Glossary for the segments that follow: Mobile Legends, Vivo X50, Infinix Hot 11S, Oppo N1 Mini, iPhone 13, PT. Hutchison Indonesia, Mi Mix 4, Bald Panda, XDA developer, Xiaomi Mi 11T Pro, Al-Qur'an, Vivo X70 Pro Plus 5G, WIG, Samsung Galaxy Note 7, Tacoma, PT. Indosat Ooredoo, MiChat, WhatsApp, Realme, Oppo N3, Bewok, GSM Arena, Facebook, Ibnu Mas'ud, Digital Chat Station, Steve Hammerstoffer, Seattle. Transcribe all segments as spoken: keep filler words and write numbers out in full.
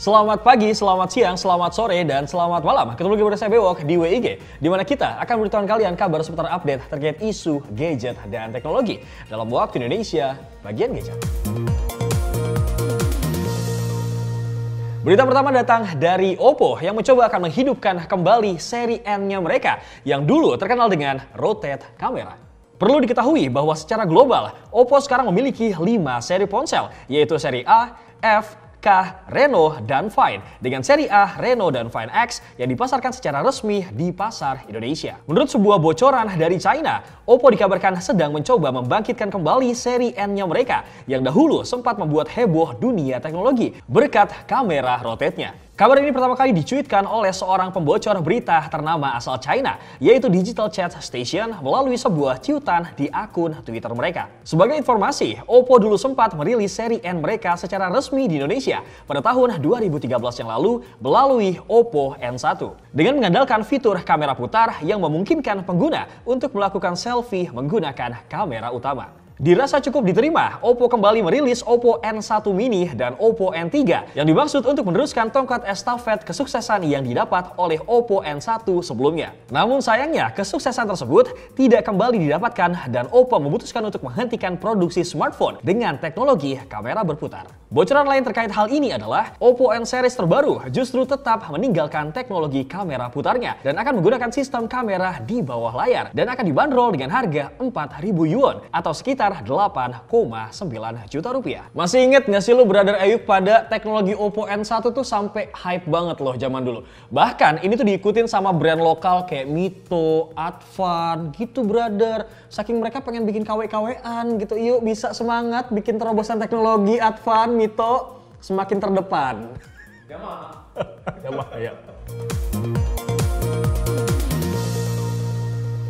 Selamat pagi, selamat siang, selamat sore, dan selamat malam. Ketemu lagi bersama saya Bewok di W I G, di mana kita akan memberitahukan kalian kabar seputar update terkait isu, gadget, dan teknologi dalam waktu Indonesia bagian gadget. Berita pertama datang dari Oppo yang mencoba akan menghidupkan kembali seri N-nya mereka yang dulu terkenal dengan rotate kamera. Perlu diketahui bahwa secara global, Oppo sekarang memiliki lima seri ponsel, yaitu seri A, F, K, Reno, dan Find, dengan seri A, Reno, dan Find X yang dipasarkan secara resmi di pasar Indonesia. Menurut sebuah bocoran dari China, Oppo dikabarkan sedang mencoba membangkitkan kembali seri N-nya mereka yang dahulu sempat membuat heboh dunia teknologi berkat kamera rotate-nya. Kabar ini pertama kali dicuitkan oleh seorang pembocor berita ternama asal China, yaitu Digital Chat Station, melalui sebuah cuitan di akun Twitter mereka. Sebagai informasi, Oppo dulu sempat merilis seri N mereka secara resmi di Indonesia pada tahun dua ribu tiga belas yang lalu melalui Oppo N satu. Dengan mengandalkan fitur kamera putar yang memungkinkan pengguna untuk melakukan selfie menggunakan kamera utama. Dirasa cukup diterima, Oppo kembali merilis Oppo N satu Mini dan Oppo N tiga yang dimaksud untuk meneruskan tongkat estafet kesuksesan yang didapat oleh Oppo N satu sebelumnya. Namun sayangnya, kesuksesan tersebut tidak kembali didapatkan dan Oppo memutuskan untuk menghentikan produksi smartphone dengan teknologi kamera berputar. Bocoran lain terkait hal ini adalah Oppo N series terbaru justru tetap meninggalkan teknologi kamera putarnya dan akan menggunakan sistem kamera di bawah layar dan akan dibanderol dengan harga empat ribu yuan atau sekitar delapan koma sembilan juta rupiah. Masih inget nggak sih lo brother Ayub pada teknologi Oppo N satu tuh sampai hype banget loh zaman dulu. Bahkan ini tuh diikutin sama brand lokal kayak Mito, Advan gitu brother. Saking mereka pengen bikin K W K W-an gitu. Yuk bisa semangat bikin terobosan teknologi Advan, Mito semakin terdepan. Jamaah. Jamaah ya.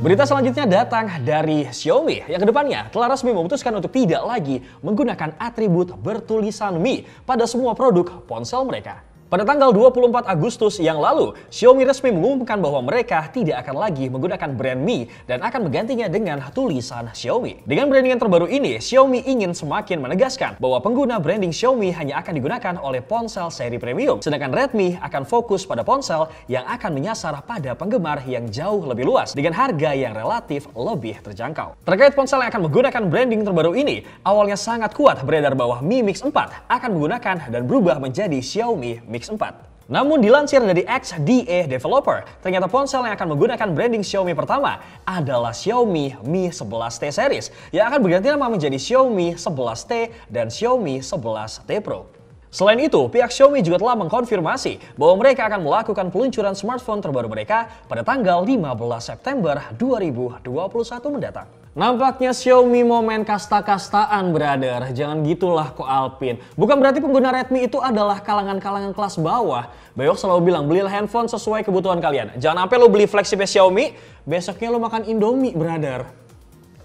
Berita selanjutnya datang dari Xiaomi yang kedepannya telah resmi memutuskan untuk tidak lagi menggunakan atribut bertulisan Mi pada semua produk ponsel mereka. Pada tanggal dua puluh empat Agustus yang lalu, Xiaomi resmi mengumumkan bahwa mereka tidak akan lagi menggunakan brand Mi dan akan menggantinya dengan tulisan Xiaomi. Dengan branding yang terbaru ini, Xiaomi ingin semakin menegaskan bahwa pengguna branding Xiaomi hanya akan digunakan oleh ponsel seri premium, sedangkan Redmi akan fokus pada ponsel yang akan menyasar pada penggemar yang jauh lebih luas dengan harga yang relatif lebih terjangkau. Terkait ponsel yang akan menggunakan branding terbaru ini, awalnya sangat kuat beredar bahwa Mi Mix empat akan menggunakan dan berubah menjadi Xiaomi Mi Mix empat. Namun dilansir dari X D A developer, ternyata ponsel yang akan menggunakan branding Xiaomi pertama adalah Xiaomi Mi sebelas T series yang akan berganti nama menjadi Xiaomi sebelas T dan Xiaomi sebelas T Pro. Selain itu, pihak Xiaomi juga telah mengkonfirmasi bahwa mereka akan melakukan peluncuran smartphone terbaru mereka pada tanggal lima belas September dua ribu dua puluh satu mendatang. Nampaknya Xiaomi mau main kasta-kastaan, brother. Jangan gitulah kok Alpin. Bukan berarti pengguna Redmi itu adalah kalangan-kalangan kelas bawah. Bewok selalu bilang, belilah handphone sesuai kebutuhan kalian. Jangan sampai lo beli flagship Xiaomi, besoknya lo makan Indomie, brother.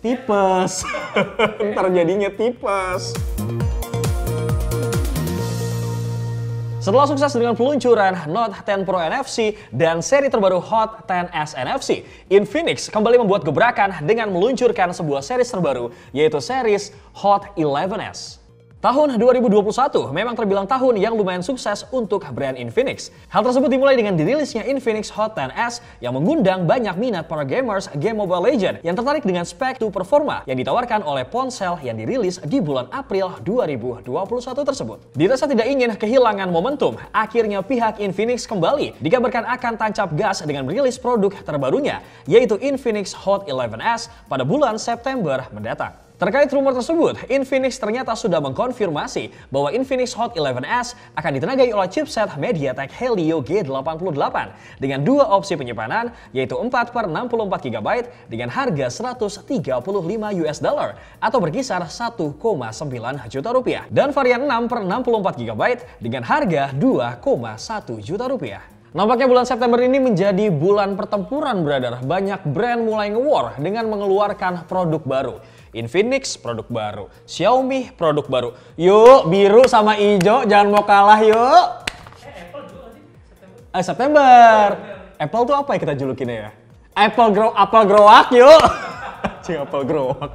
Tipes. Ntar jadinya tipes. Setelah sukses dengan peluncuran Note sepuluh Pro N F C dan seri terbaru Hot sepuluh S N F C, Infinix kembali membuat gebrakan dengan meluncurkan sebuah series terbaru, yaitu series Hot sebelas S. Tahun dua ribu dua puluh satu memang terbilang tahun yang lumayan sukses untuk brand Infinix. Hal tersebut dimulai dengan dirilisnya Infinix Hot sepuluh S yang mengundang banyak minat para gamers game Mobile Legends yang tertarik dengan spek to performa yang ditawarkan oleh ponsel yang dirilis di bulan April dua ribu dua puluh satu tersebut. Dirasa tidak ingin kehilangan momentum, akhirnya pihak Infinix kembali dikabarkan akan tancap gas dengan merilis produk terbarunya, yaitu Infinix Hot sebelas S pada bulan September mendatang. Terkait rumor tersebut, Infinix ternyata sudah mengkonfirmasi bahwa Infinix Hot sebelas S akan ditenagai oleh chipset MediaTek Helio G delapan puluh delapan dengan dua opsi penyimpanan, yaitu empat per enam puluh empat giga byte dengan harga seratus tiga puluh lima U S D atau berkisar satu koma sembilan juta rupiah, dan varian enam per enam puluh empat giga byte dengan harga dua koma satu juta rupiah. Nampaknya bulan September ini menjadi bulan pertempuran, brother. Banyak brand mulai nge-war dengan mengeluarkan produk baru. Infinix produk baru, Xiaomi produk baru. Yuk, biru sama hijau jangan mau kalah yuk. Eh, Apple juga sih September. Eh, September. Apple tuh apa ya kita julukinnya ya? Apple grow, Apple growak yuk. Cing Apple growak.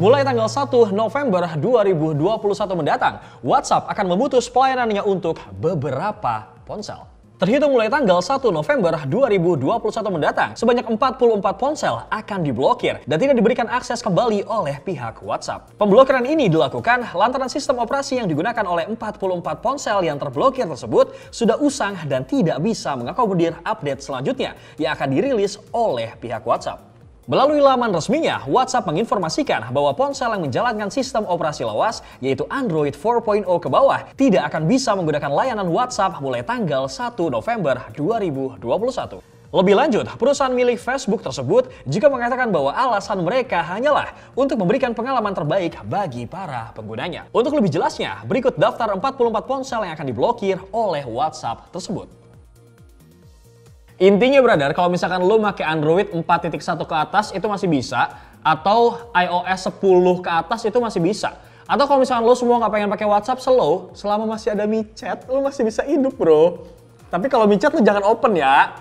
Mulai tanggal satu November dua ribu dua puluh satu mendatang, WhatsApp akan memutus pelayanannya untuk beberapa ponsel. Terhitung mulai tanggal satu November dua ribu dua puluh satu mendatang, sebanyak empat puluh empat ponsel akan diblokir dan tidak diberikan akses kembali oleh pihak WhatsApp. Pemblokiran ini dilakukan lantaran sistem operasi yang digunakan oleh empat puluh empat ponsel yang terblokir tersebut sudah usang dan tidak bisa mengakomodir update selanjutnya yang akan dirilis oleh pihak WhatsApp. Melalui laman resminya, WhatsApp menginformasikan bahwa ponsel yang menjalankan sistem operasi lawas, yaitu Android empat titik nol ke bawah, tidak akan bisa menggunakan layanan WhatsApp mulai tanggal satu November dua ribu dua puluh satu. Lebih lanjut, perusahaan milik Facebook tersebut juga mengatakan bahwa alasan mereka hanyalah untuk memberikan pengalaman terbaik bagi para penggunanya. Untuk lebih jelasnya, berikut daftar empat puluh empat ponsel yang akan diblokir oleh WhatsApp tersebut. Intinya, brother, kalau misalkan lo pakai Android empat titik satu ke atas itu masih bisa, atau iOS sepuluh ke atas itu masih bisa. Atau kalau misalkan lo semua nggak pengen pakai WhatsApp, slow, selama masih ada MiChat, lo masih bisa hidup, bro. Tapi kalau MiChat lo jangan open ya.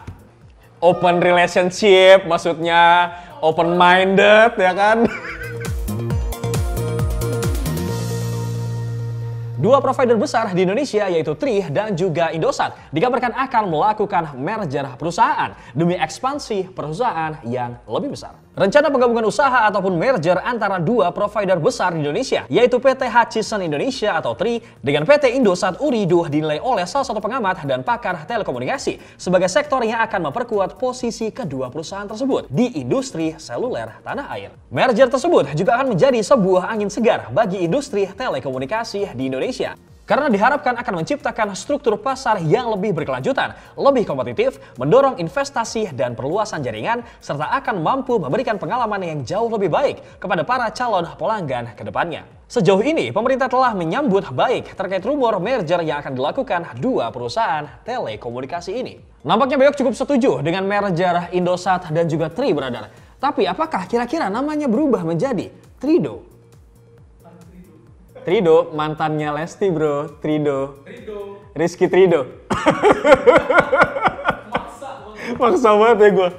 Open relationship, maksudnya open minded, ya kan? Dua provider besar di Indonesia yaitu Tri dan juga Indosat dikabarkan akan melakukan merger perusahaan demi ekspansi perusahaan yang lebih besar. Rencana penggabungan usaha ataupun merger antara dua provider besar di Indonesia yaitu P T. Hutchison Indonesia atau Tri dengan P T. Indosat Ooredoo dinilai oleh salah satu pengamat dan pakar telekomunikasi sebagai sektor yang akan memperkuat posisi kedua perusahaan tersebut di industri seluler tanah air. Merger tersebut juga akan menjadi sebuah angin segar bagi industri telekomunikasi di Indonesia. Karena diharapkan akan menciptakan struktur pasar yang lebih berkelanjutan, lebih kompetitif, mendorong investasi dan perluasan jaringan, serta akan mampu memberikan pengalaman yang jauh lebih baik kepada para calon pelanggan ke depannya. Sejauh ini, pemerintah telah menyambut baik terkait rumor merger yang akan dilakukan dua perusahaan telekomunikasi ini. Nampaknya Bewok cukup setuju dengan merger Indosat dan juga Tri, brother. Tapi apakah kira-kira namanya berubah menjadi Trido? Trido, mantannya Lesti, bro. Trido. Trido. Rizky Trido. Maksa banget. Maksa banget ya gue.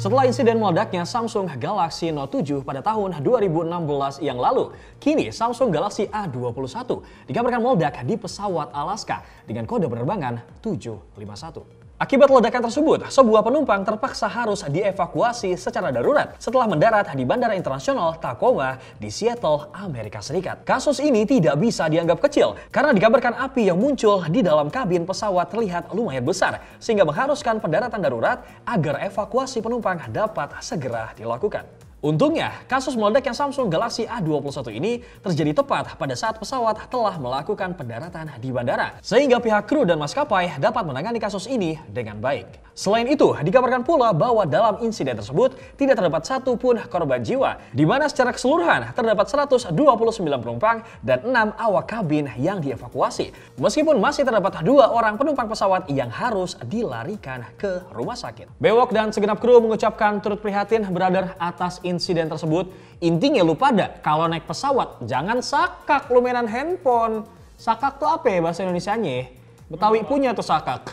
Setelah insiden meledaknya Samsung Galaxy Note tujuh pada tahun dua ribu enam belas yang lalu, kini Samsung Galaxy A dua puluh satu dikabarkan meledak di pesawat Alaska dengan kode penerbangan tujuh lima satu. Akibat ledakan tersebut, sebuah penumpang terpaksa harus dievakuasi secara darurat setelah mendarat di Bandara Internasional Tacoma di Seattle, Amerika Serikat. Kasus ini tidak bisa dianggap kecil karena dikabarkan api yang muncul di dalam kabin pesawat terlihat lumayan besar sehingga mengharuskan pendaratan darurat agar evakuasi penumpang dapat segera dilakukan. Untungnya, kasus meledaknya Samsung Galaxy A dua puluh satu ini terjadi tepat pada saat pesawat telah melakukan pendaratan di bandara, sehingga pihak kru dan maskapai dapat menangani kasus ini dengan baik. Selain itu, dikabarkan pula bahwa dalam insiden tersebut tidak terdapat satu pun korban jiwa, di mana secara keseluruhan terdapat seratus dua puluh sembilan penumpang dan enam awak kabin yang dievakuasi, meskipun masih terdapat dua orang penumpang pesawat yang harus dilarikan ke rumah sakit. Bewok dan segenap kru mengucapkan turut prihatin, brother, atas insiden tersebut. Intinya lu pada kalau naik pesawat jangan sakak lu mainan handphone. Sakak tuh apa ya bahasa Indonesianya? Betawi punya tuh sakak.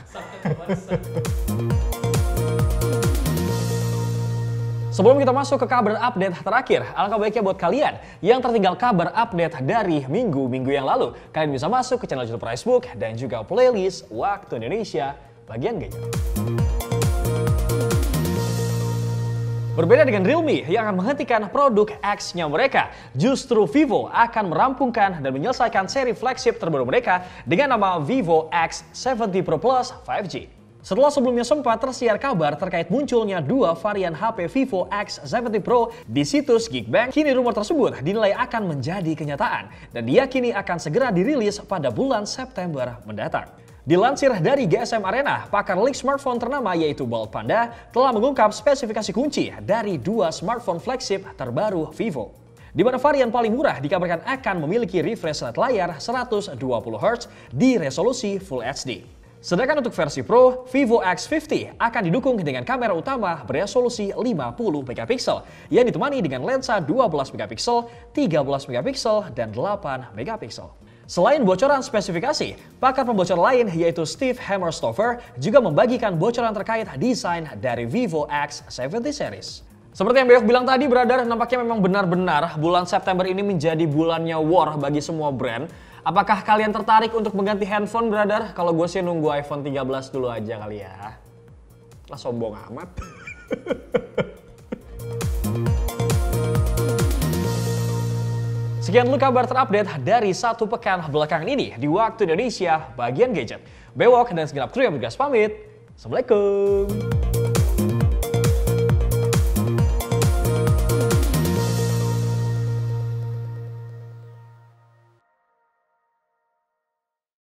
Sebelum kita masuk ke kabar update terakhir, alangkah baiknya buat kalian yang tertinggal kabar update dari minggu-minggu yang lalu, kalian bisa masuk ke channel YouTube Facebook dan juga playlist Waktu Indonesia bagian gaya. Berbeda dengan Realme yang akan menghentikan produk X-nya mereka, justru Vivo akan merampungkan dan menyelesaikan seri flagship terbaru mereka dengan nama Vivo X tujuh puluh Pro Plus lima G. Setelah sebelumnya sempat tersiar kabar terkait munculnya dua varian H P Vivo X tujuh puluh Pro di situs Geekbench, kini rumor tersebut dinilai akan menjadi kenyataan dan diyakini akan segera dirilis pada bulan September mendatang. Dilansir dari G S M Arena, pakar leak smartphone ternama yaitu Bald Panda telah mengungkap spesifikasi kunci dari dua smartphone flagship terbaru Vivo. Di mana varian paling murah dikabarkan akan memiliki refresh rate layar seratus dua puluh hertz di resolusi Full H D. Sedangkan untuk versi Pro, Vivo X lima puluh akan didukung dengan kamera utama beresolusi lima puluh megapiksel yang ditemani dengan lensa dua belas megapiksel, tiga belas megapiksel, dan delapan megapiksel. Selain bocoran spesifikasi, pakar pembocor lain yaitu Steve Hammerstoffer juga membagikan bocoran terkait desain dari Vivo X tujuh puluh series. Seperti yang Bewok bilang tadi, brother, nampaknya memang benar-benar bulan September ini menjadi bulannya war bagi semua brand. Apakah kalian tertarik untuk mengganti handphone, brother? Kalau gue sih nunggu iPhone tiga belas dulu aja kali ya. Lah sombong amat. Sekian dulu kabar terupdate dari satu pekan belakangan ini di Waktu Indonesia bagian gadget. Bewok dan segenap kru yang bergas pamit. Assalamualaikum.